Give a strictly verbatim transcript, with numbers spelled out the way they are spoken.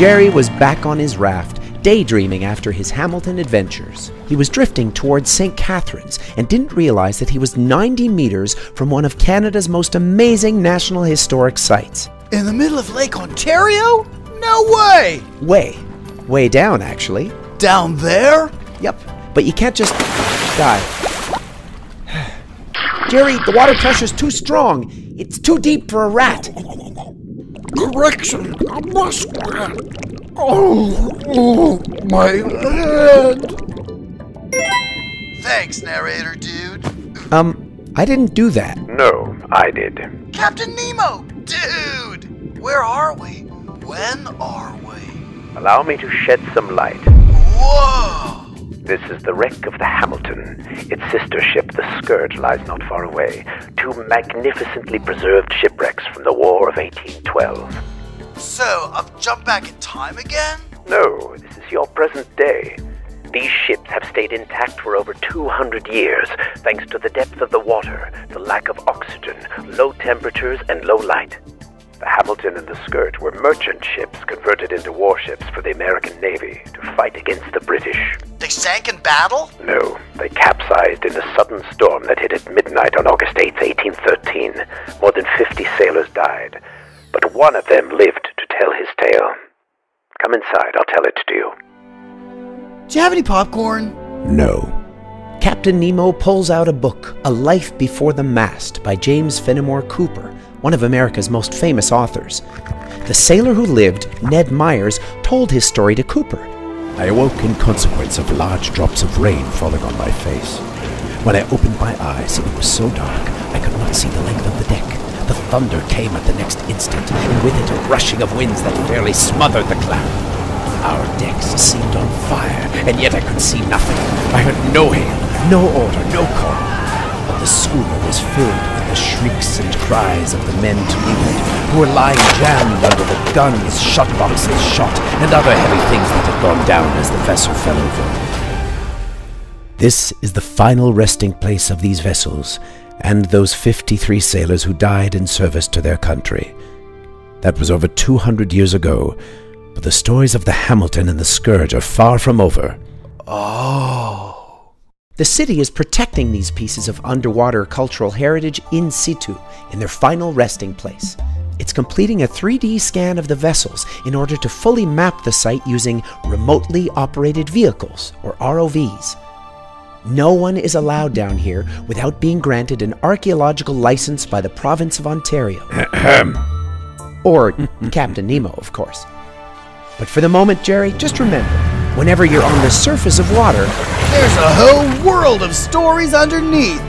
Jerry was back on his raft, daydreaming after his Hamilton adventures. He was drifting towards Saint Catharines and didn't realize that he was ninety meters from one of Canada's most amazing National Historic Sites. In the middle of Lake Ontario? No way! Way. Way down, actually. Down there? Yep. But you can't just dive. Jerry, the water pressure's too strong. It's too deep for a rat. Correction, a muskrat. Oh, oh, my head. Thanks, narrator dude. Um, I didn't do that. No, I did. Captain Nemo, dude! Where are we? When are we? Allow me to shed some light. Whoa! This is the wreck of the Hamilton. Its sister ship, the Scourge, lies not far away. Two magnificently preserved shipwrecks from the War of eighteen twelve. So, I've jumped back in time again? No, this is your present day. These ships have stayed intact for over two hundred years, thanks to the depth of the water, the lack of oxygen, low temperatures, and low light. The Hamilton and the Scourge were merchant ships converted into warships for the American Navy to fight against the British. They sank in battle? No, they capsized in a sudden storm that hit at midnight on August eighth, eighteen thirteen. More than fifty sailors died, but one of them lived to tell his tale. Come inside, I'll tell it to you. Do you have any popcorn? No. Captain Nemo pulls out a book, A Life Before the Mast, by James Fenimore Cooper, one of America's most famous authors. The sailor who lived, Ned Myers, told his story to Cooper. I awoke in consequence of large drops of rain falling on my face. When I opened my eyes, it was so dark, I could not see the length of the deck. The thunder came at the next instant, and with it a rushing of winds that fairly smothered the cloud. Our decks seemed on fire, and yet I could see nothing. I heard no hail, no order, no call. But the schooner was filled with the shrieks and cries of the men to leeward, who were lying jammed under the guns, shot boxes, shot, and other heavy things that had gone down as the vessel fell over. This is the final resting place of these vessels, and those fifty-three sailors who died in service to their country. That was over two hundred years ago, but the stories of the Hamilton and the Scourge are far from over. Oh. The city is protecting these pieces of underwater cultural heritage in situ, in their final resting place. It's completing a three D scan of the vessels in order to fully map the site using remotely operated vehicles, or R O Vs. No one is allowed down here without being granted an archaeological license by the province of Ontario. Or Captain Nemo, of course. But for the moment, Jerry, just remember, whenever you're on the surface of water, there's a whole world of stories underneath.